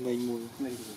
Ngây mùi, ngây mùi.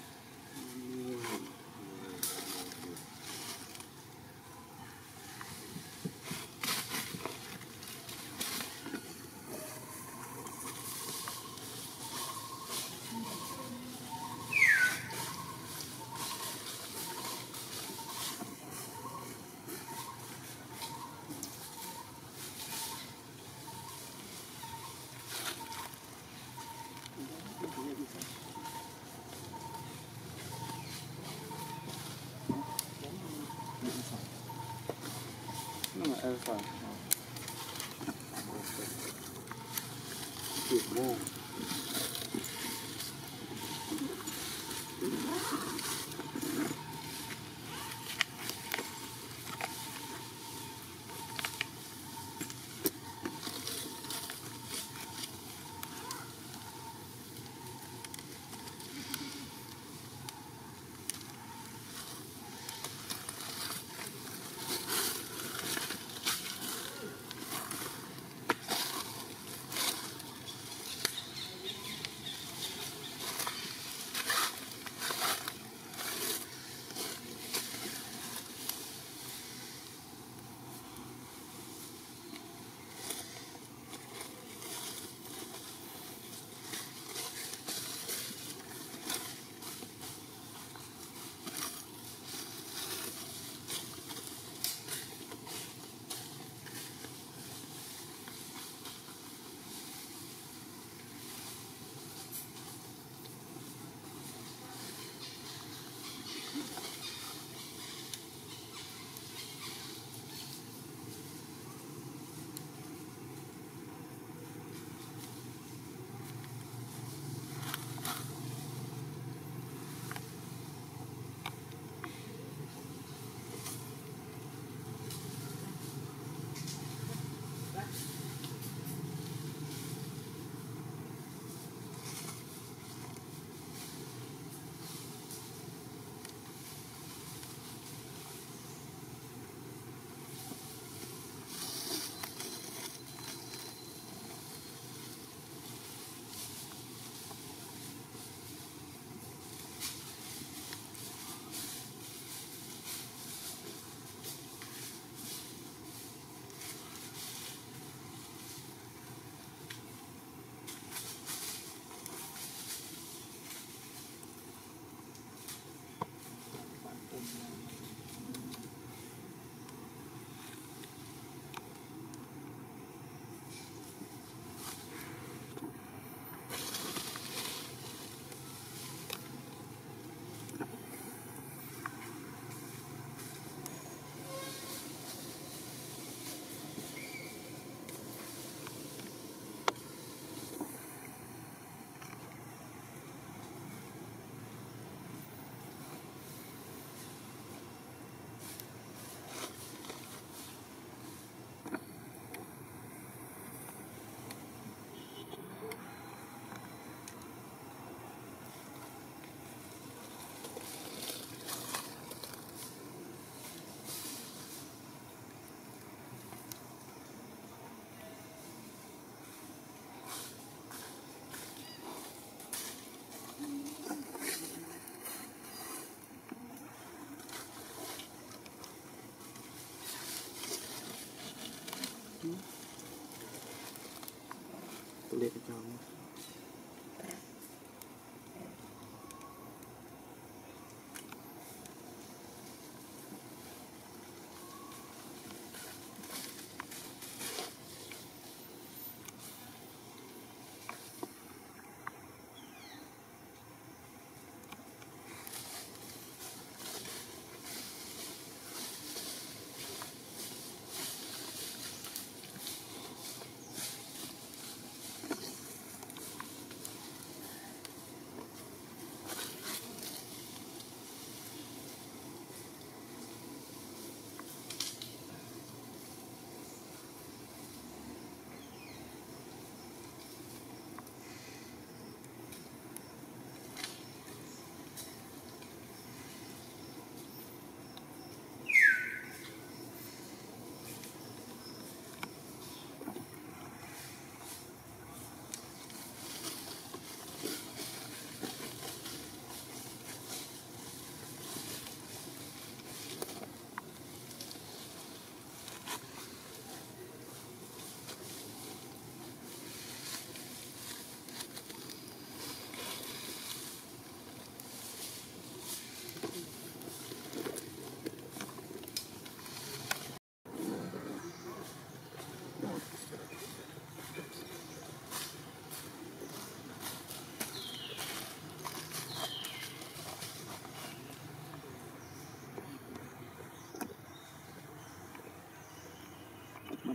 Alpha. Good morning.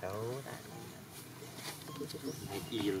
Đâu đã y rồi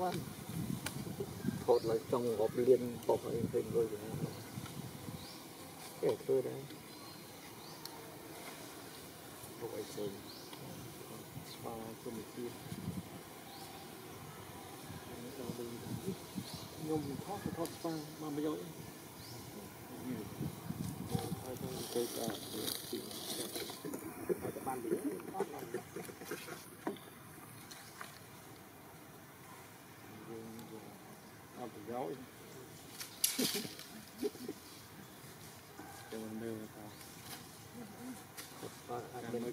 What the thọt lại trong góp liên bọc lại trên rồi để thưa đấy bọc ấy sơn spa cho mình kia nhôm thọt spa mà bây giờ cái bàn đấy Rồi. Cho mình đưa ta. Có ăn mới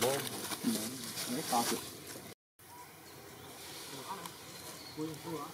Bom. Hãy subscribe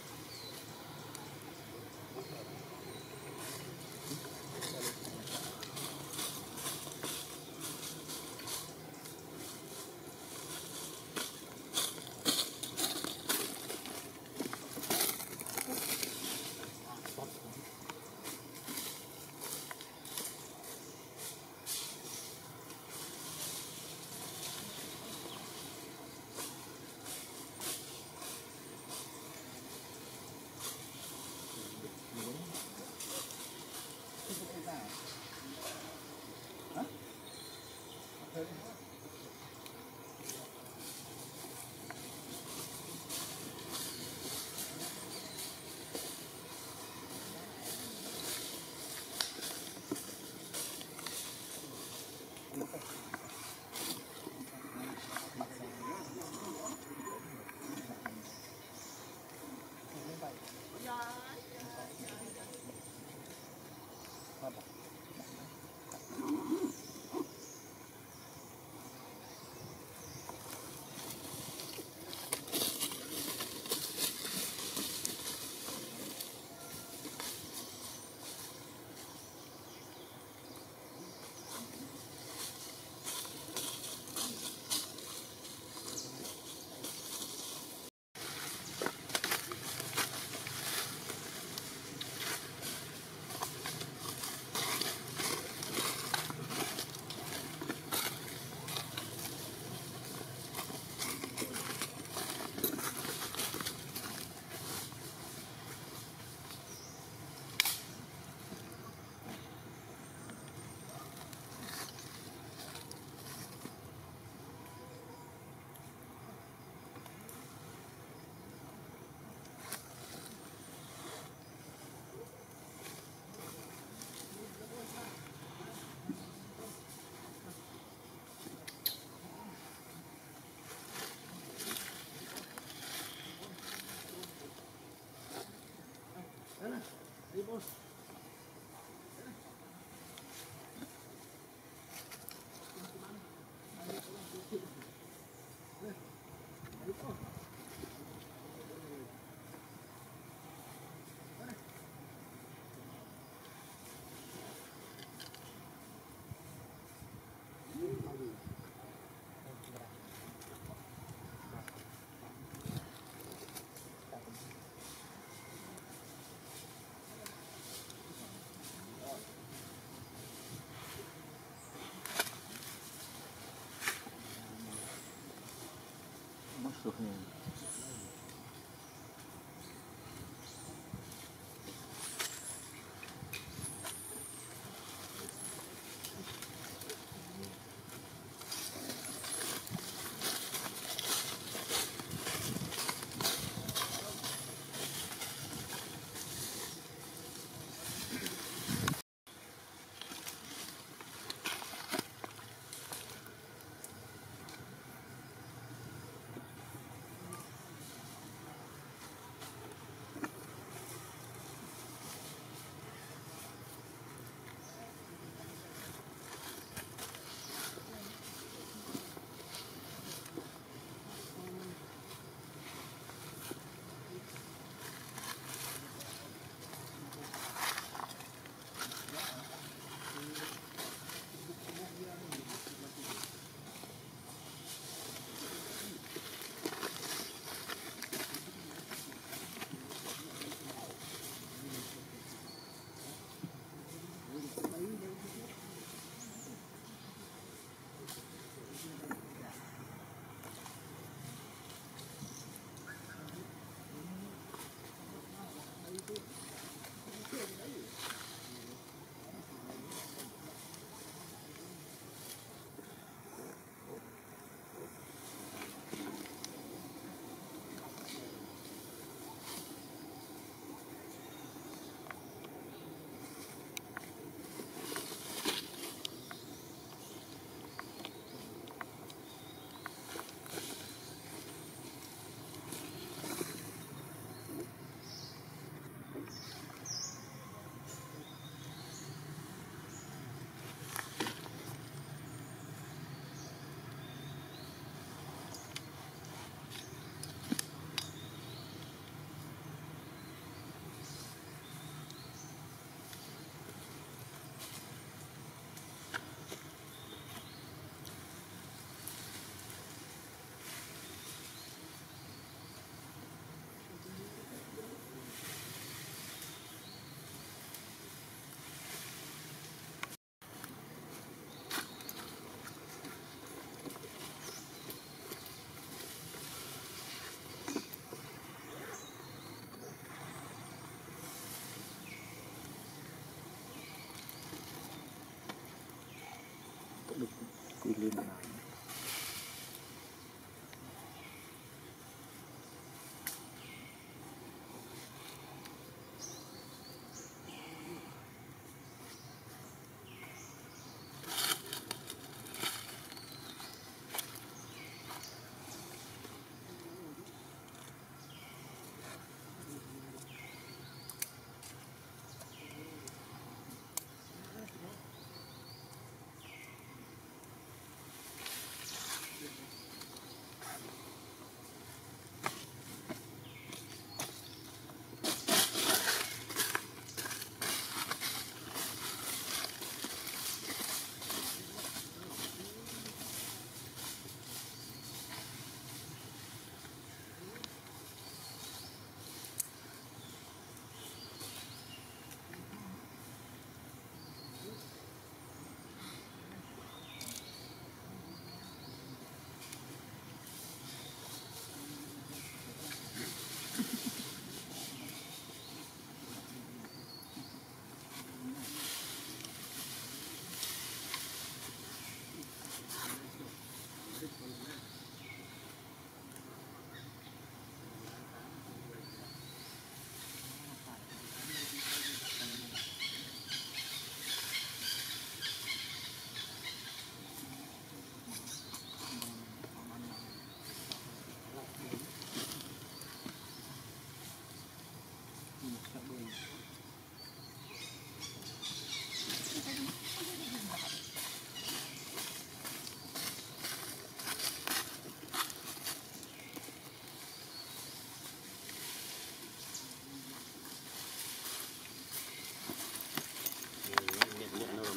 rusuhnya.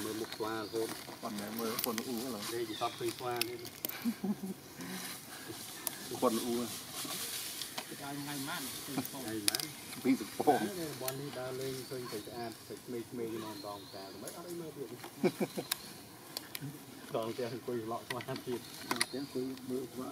Kulit qua rồi, còn này mới còn u nữa đây chỉ tóc cây qua đi, còn u, cái ngày mát, ngày mát, bị sụp bò, bò này đã lên trên cái ăn, cái mì nằm đòn cả, mấy cái mì được, đòn cả quỳ lọ qua thịt, đòn cả quỳ mỡ quá.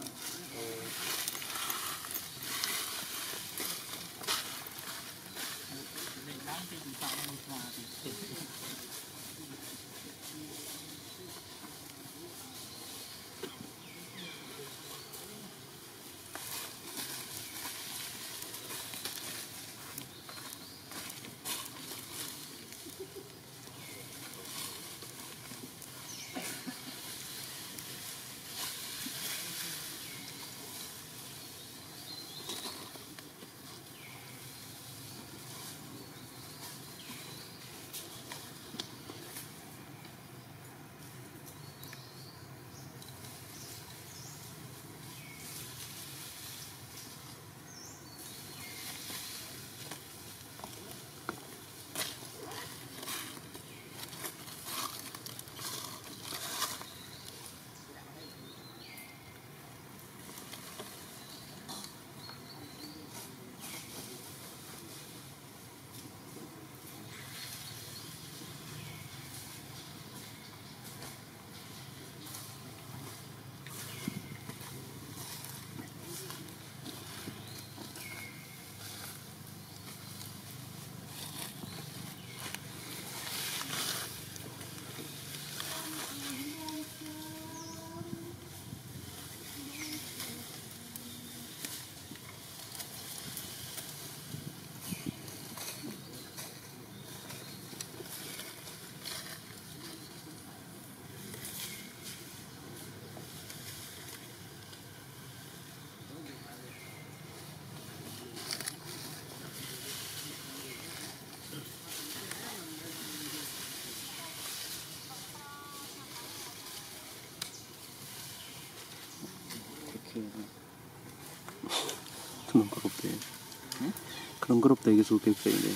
그런 걸 없대. 응? 그런 걸 없대. 이게 좋겠어, 이제.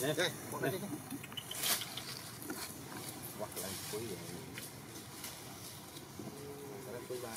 đây, đây. Hoặc là cuối vậy. Cuối bài.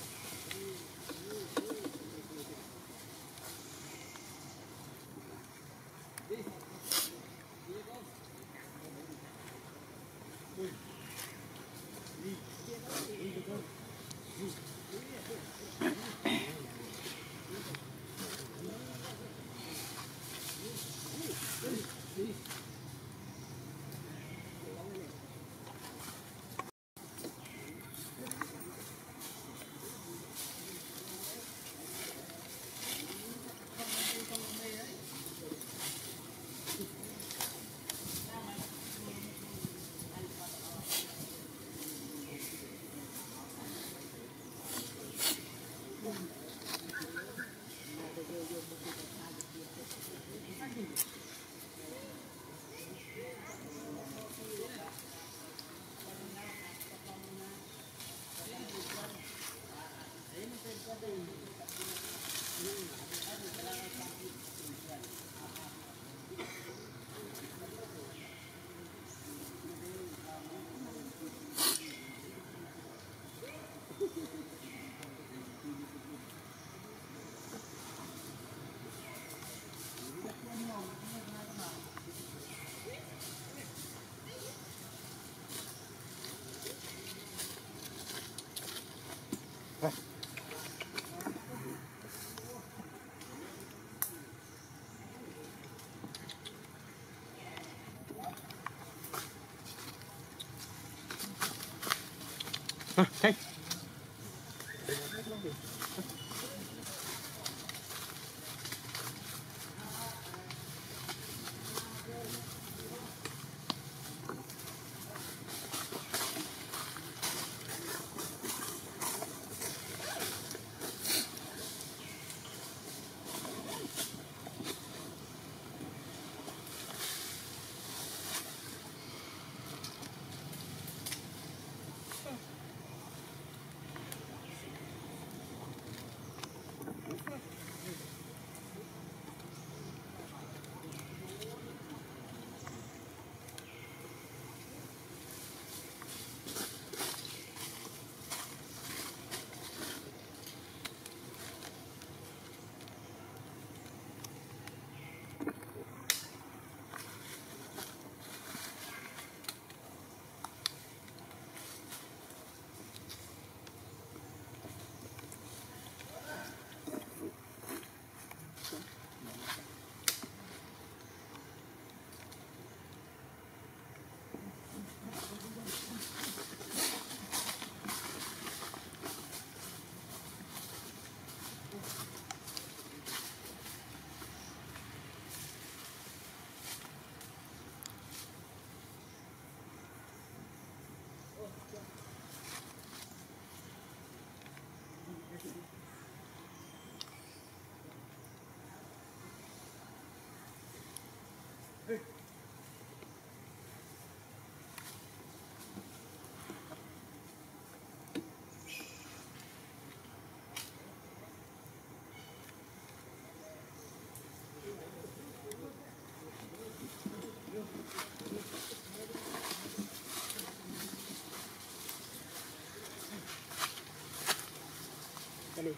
Okay. đi.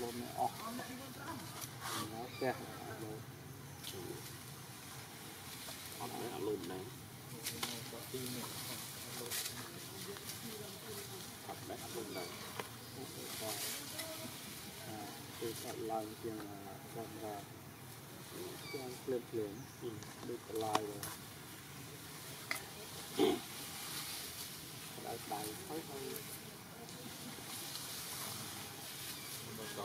lốm này, nó xe lốm này, thật đấy lốm này, tôi chọn lại tiền còn là tiền lên tiền được lại rồi, lại bài thôi thôi. Hãy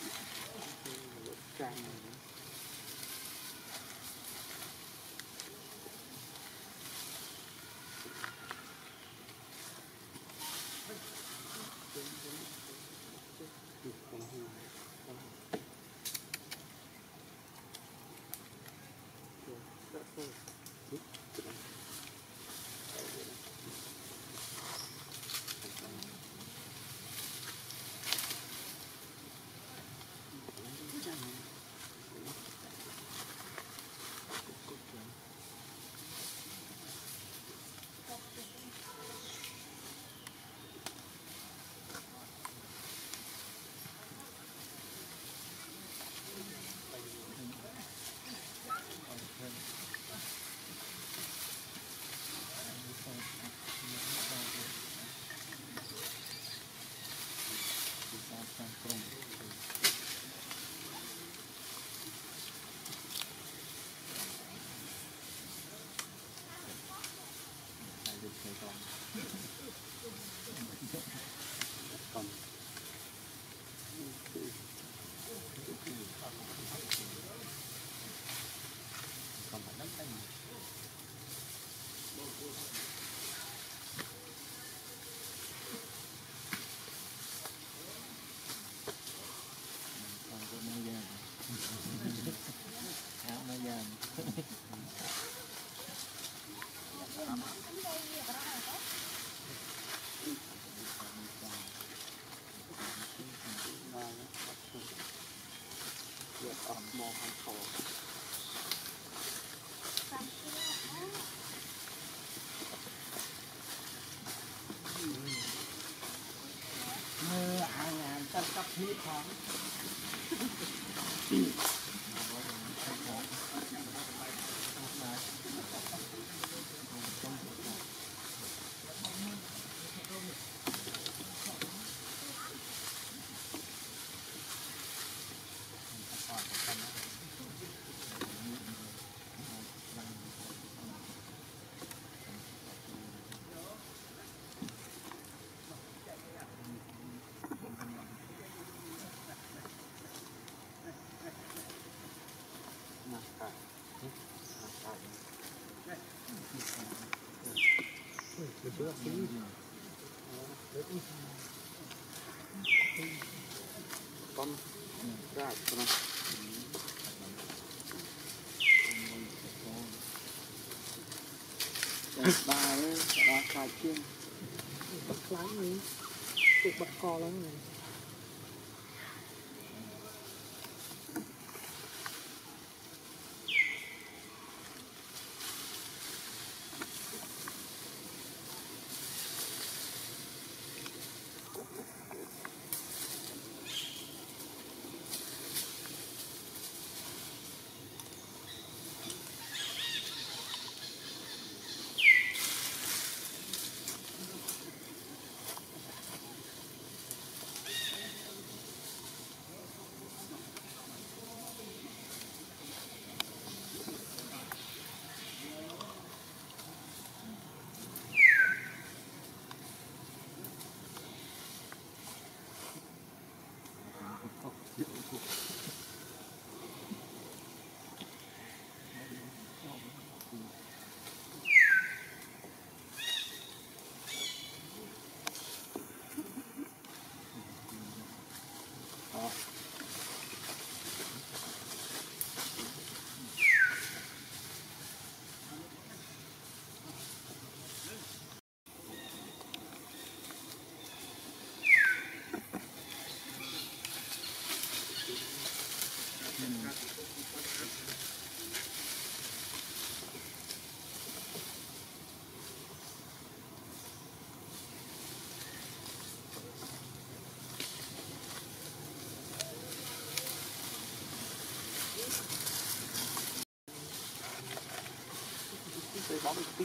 video hấp dẫn. Need time. Hãy subscribe cho kênh Ghiền Mì Gõ để không bỏ lỡ những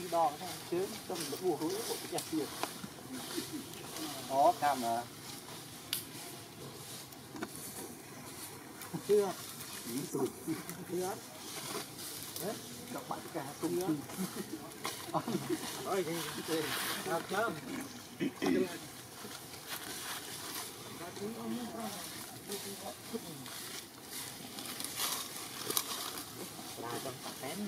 tí đo thôi chứ không được bùa hối của cái nhà đó cam à chưa chưa đấy các bạn cả không nhớ ơi chớm là trong tén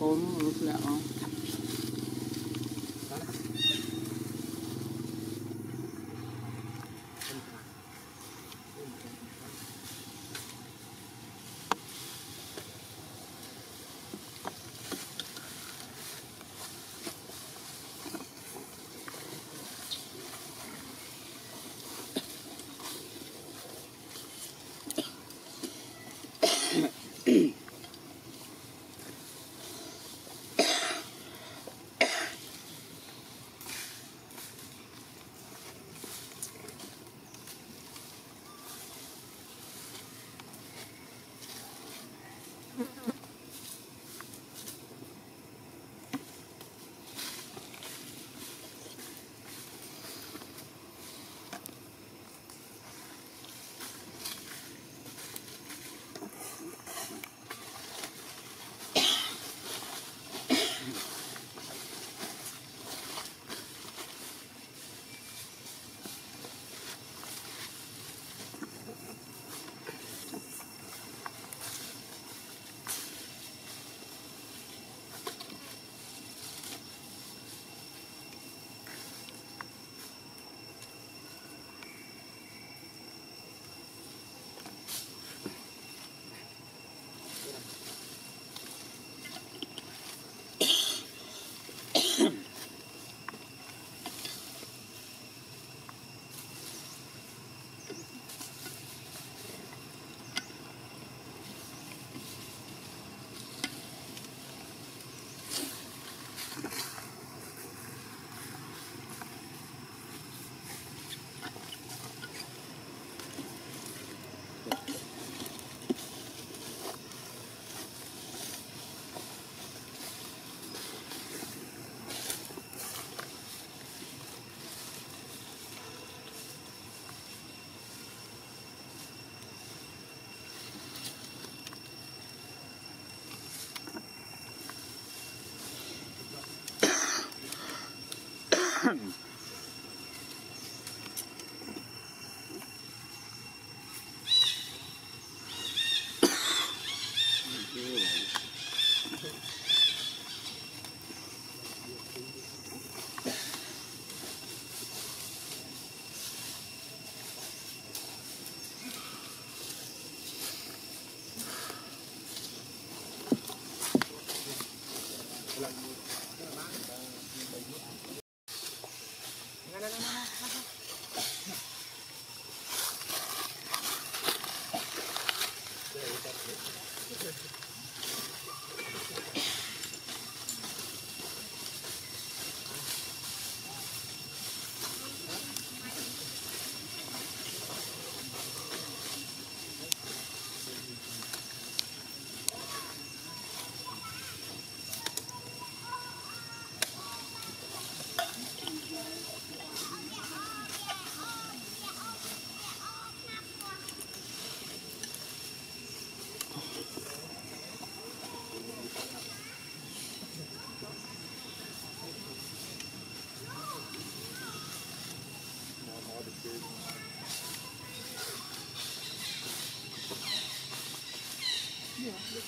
con lúc lẹo không? Hãy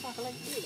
subscribe cho kênh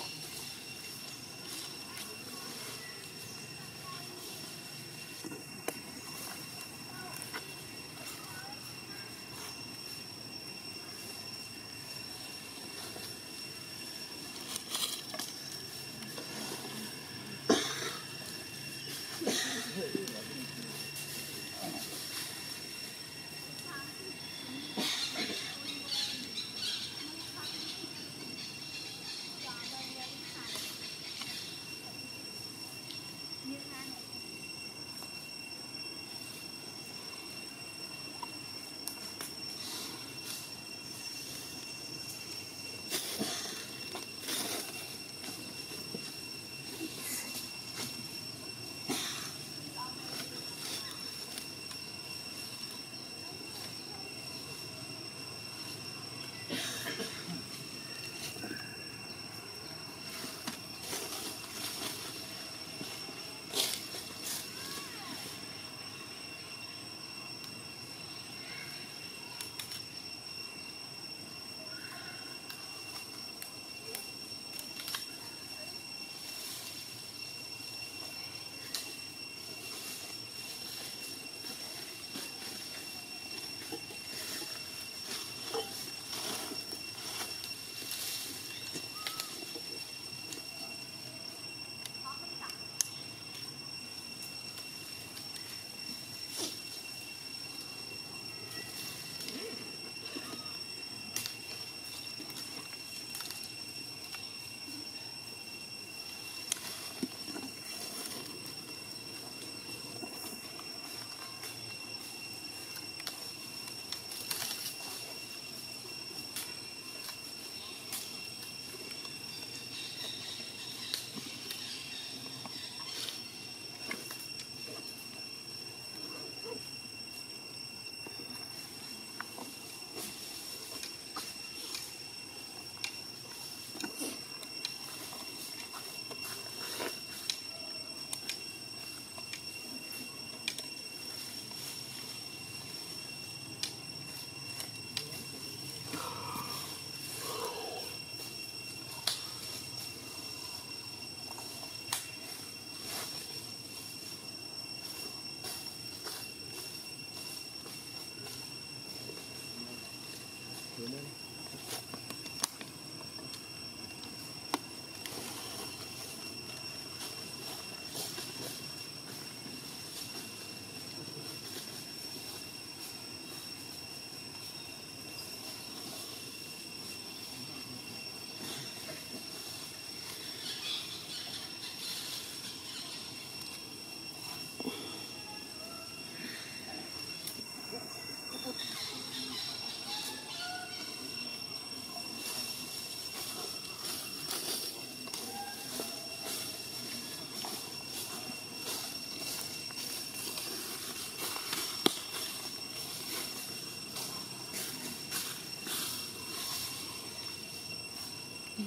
Có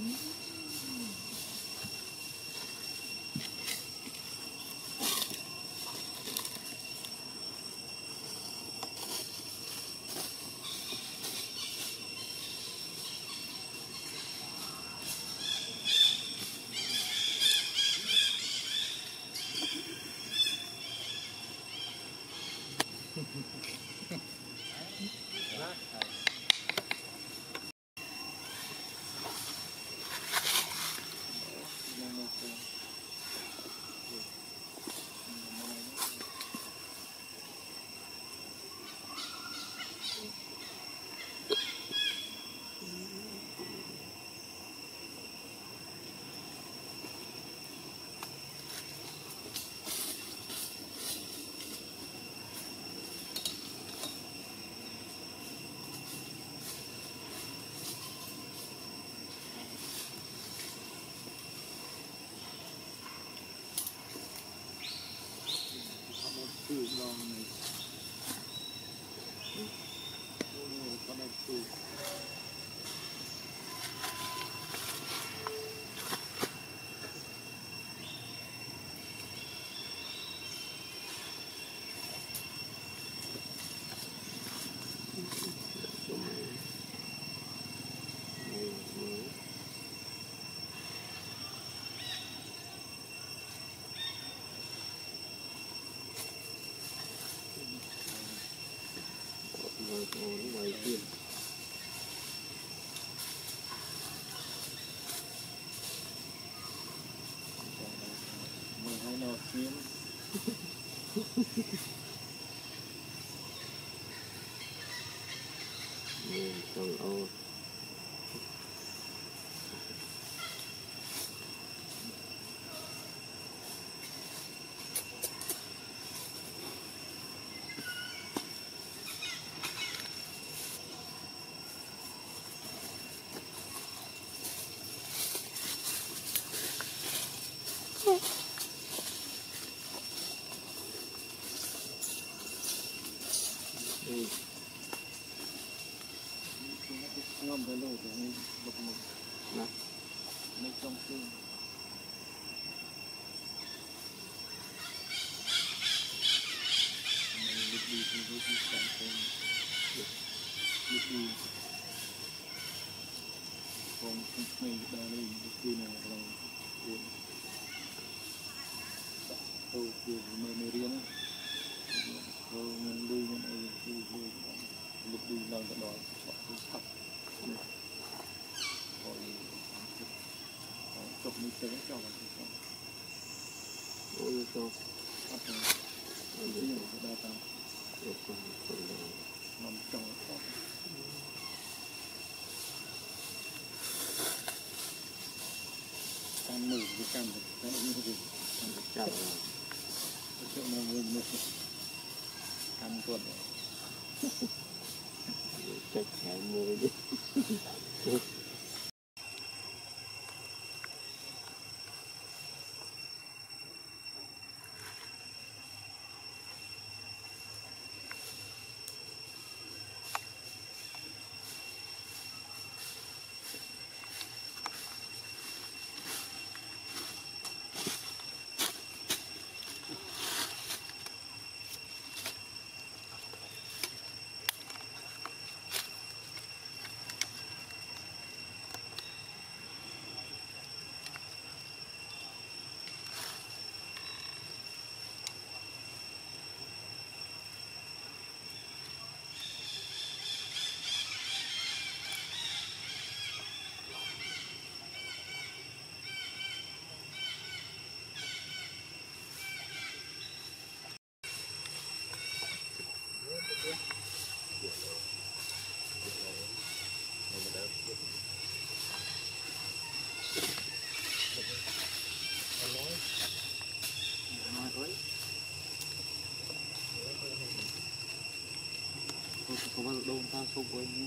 bao giờ đâu ta không có anh nữa.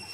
này.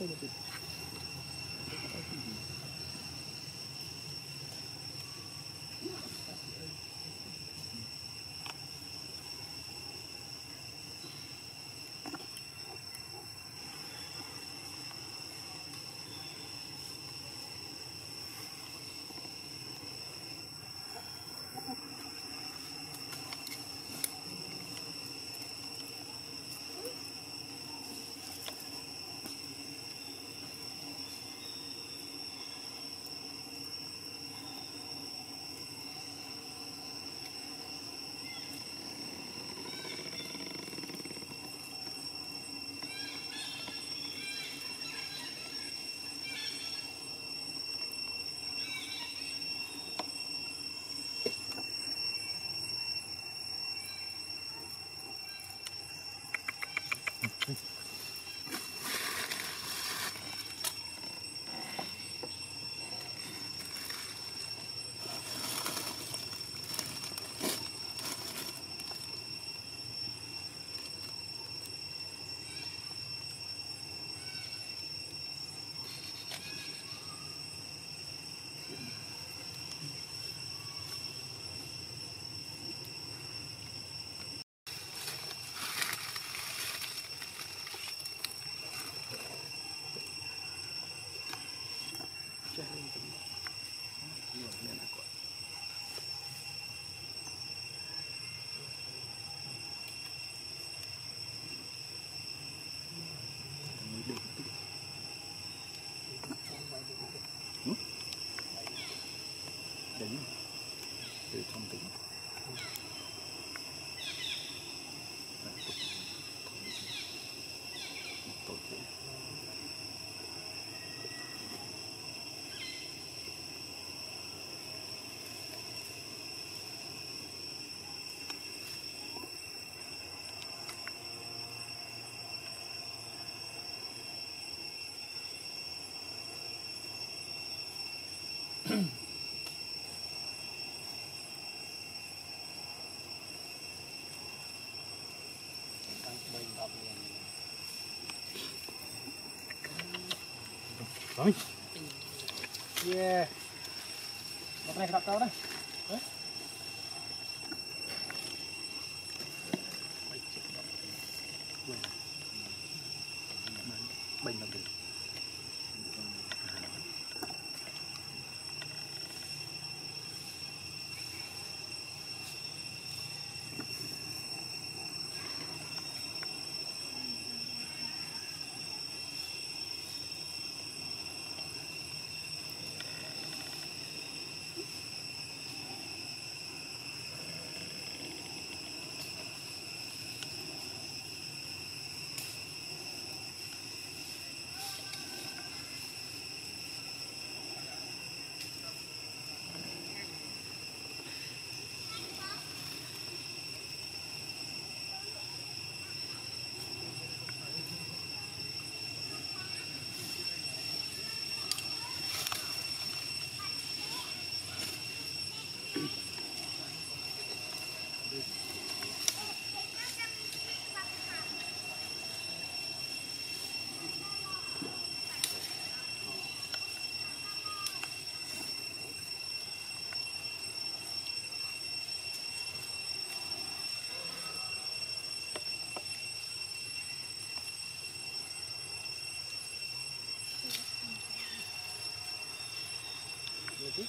Rồi. Yeah. Một này đặt cao đấy. Đấy. Bình đồng tiền. Thank you.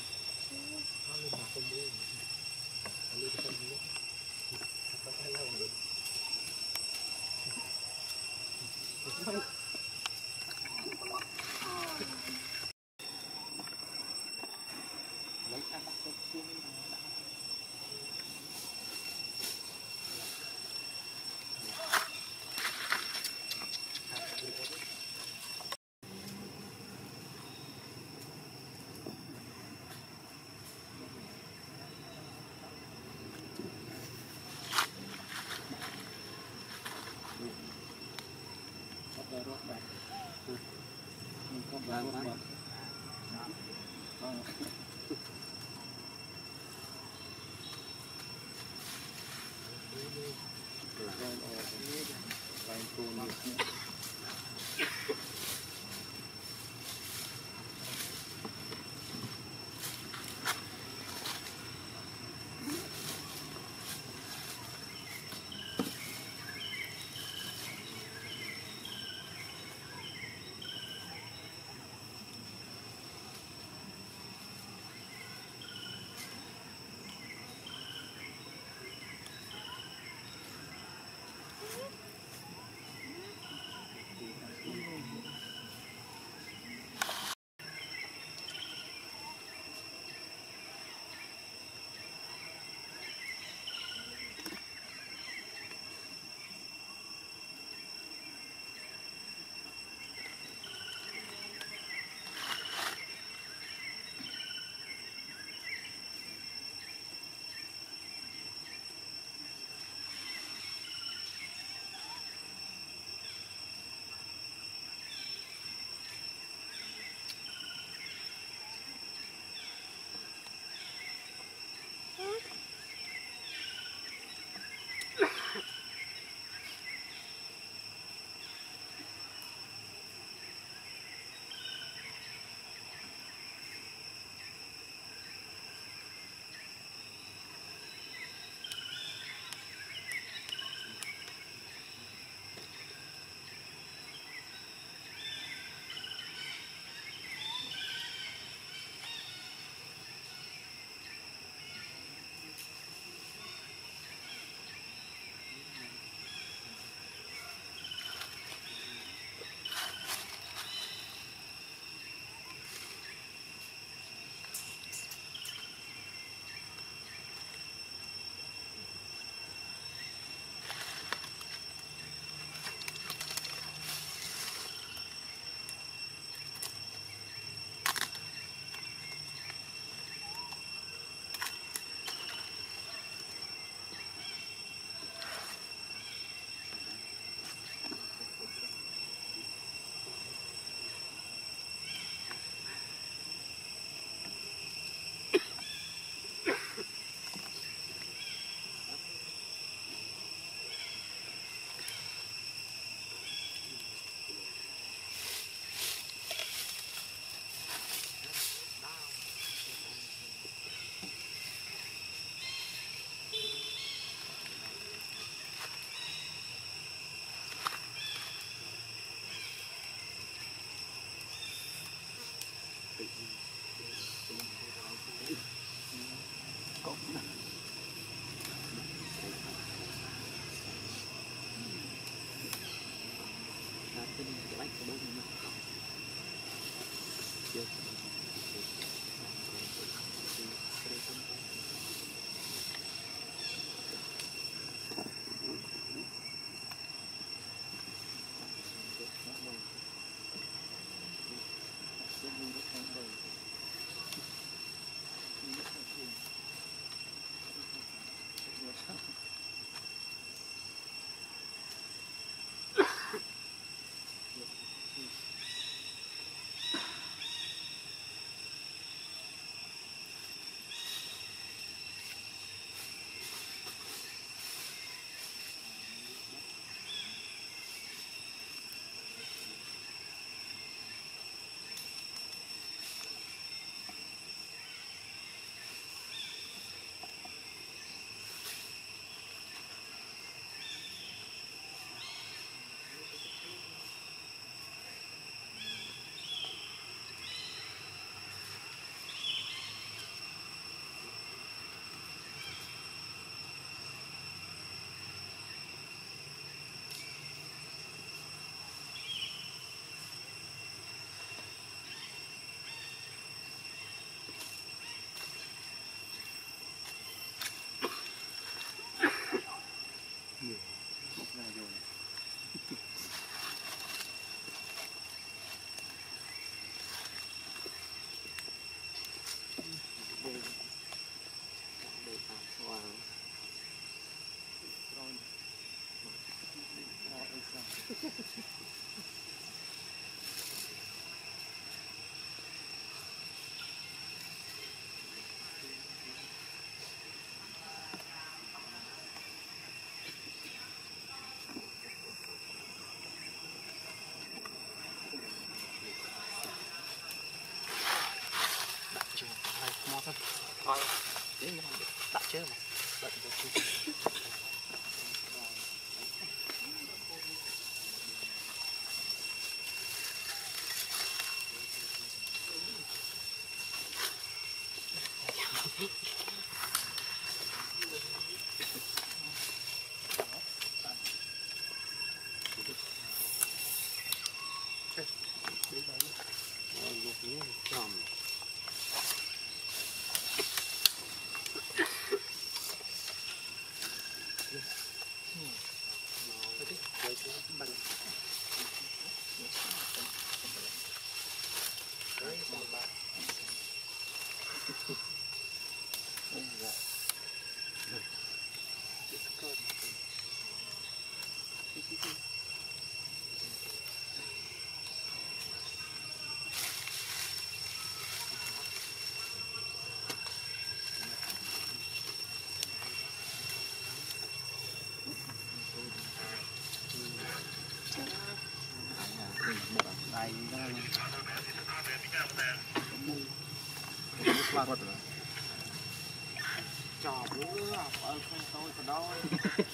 Coi đến như không được đặt chơi này đặt được cho bữa không tôi còn đâu. Này, coi.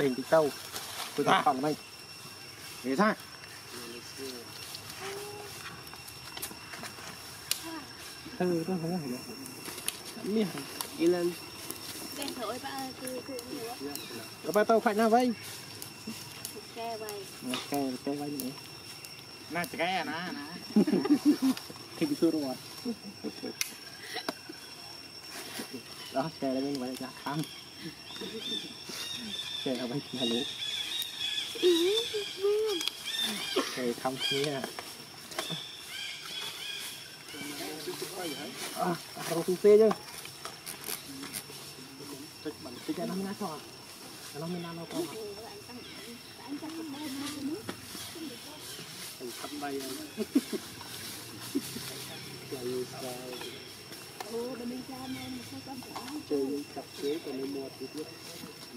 Đỉnh cái tàu, tôi đặt phẳng này, để ra. Tôi không hiểu. Miếng, đi lên. Đen thổi ba tàu phải nào vậy? Cây vậy nữa. Na cây à na. Thì chưa rồi. Đó cây là mình phải chặt ăn. Cây là mình phải lú. Cây không kia. Không phê chứ. Tích bẩn tích ra năm ngã cho. Nó mới năm đâu con. Thành thấp bay. Là chơi cặp chế còn nên mua tiếp tiếp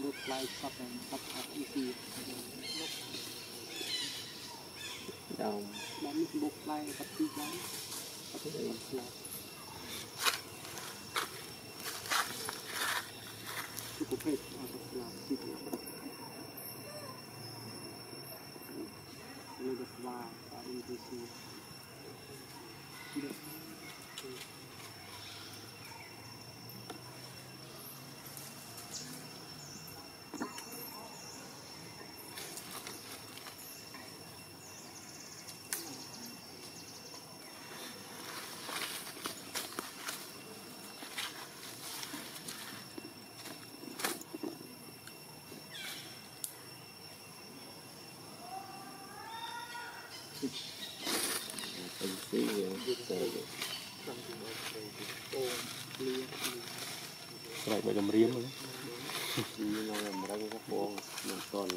Look like something that's easy. Down, that is look like a big one. I think it looks like. People pay out of glass, people. You just wow, I didn't see. I can see you inside. Right by the rim. You know, I'm running the ball. I'm sorry.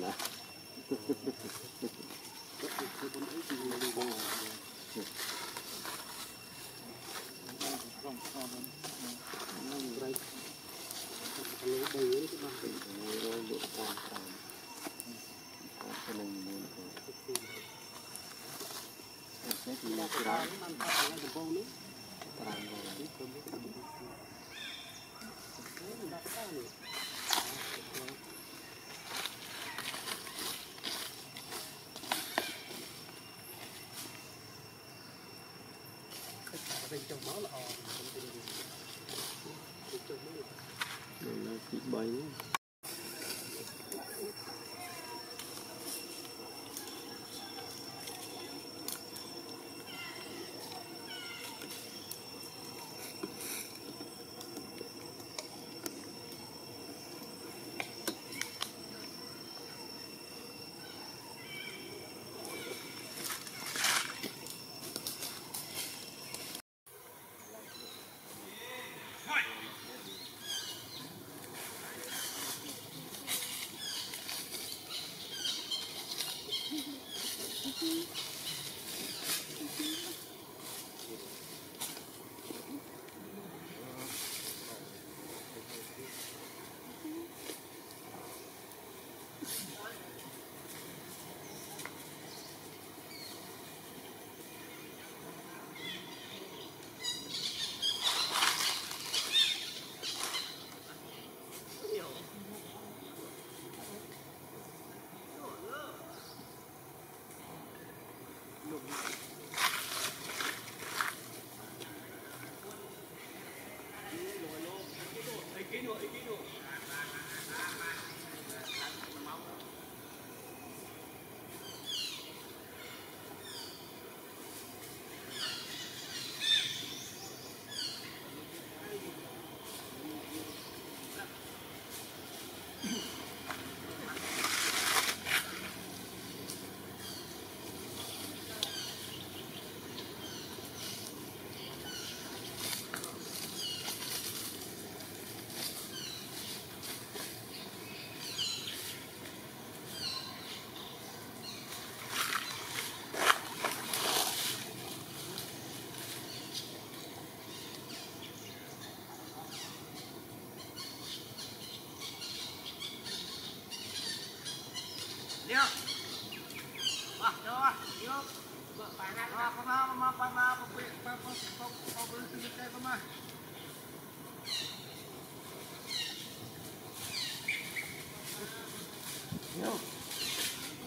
Hiểu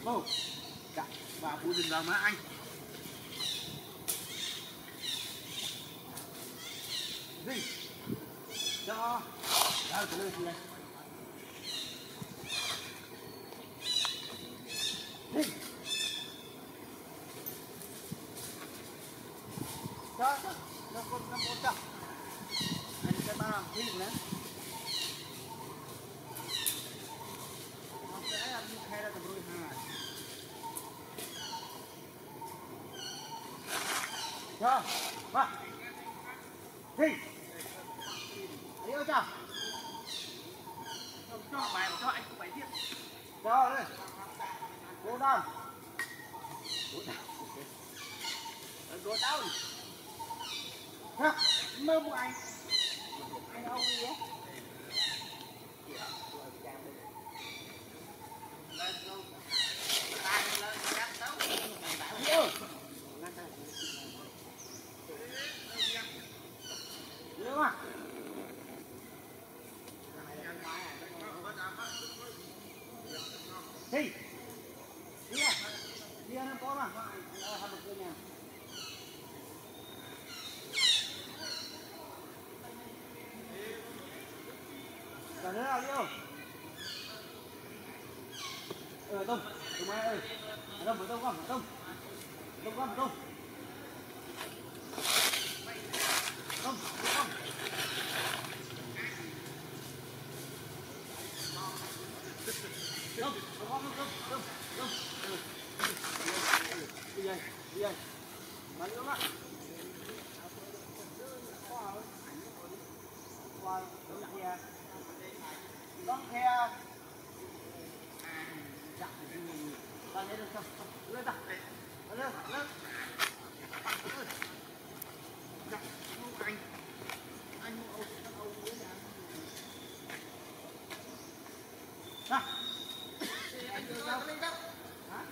không? Bà phụ dừng vào má anh. Gì? Cho. Đó là cái lưỡi này. Gì? Đó. Nó còn nằm ổn trọng. Anh sẽ ba làm phim nữa. Cho, ba, đi, đi đâu cho, bài cho anh cũng phải tiếp, cho đây, go down, ha, mơ của anh đâu đi á, lên luôn, tay lên cắt tấu, bảo đúng không? Đi, đi à, đi ăn bò mà, ăn bò kia nè. Cả đứa nào đi không? Tông, tụi mày ơi, tông. Đi anh, bắn nữa ạ. Qua khe, góc khe, chặt thì mình ta lấy được không? Lên ta, lên. Chặt luôn anh mua ông với nhà. Nào, anh đưa ra lên góc. Hả?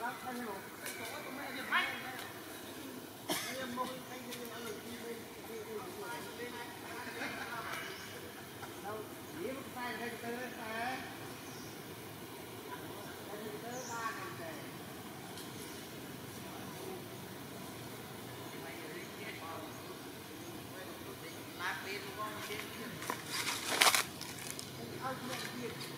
Góc anh luôn. Thank you.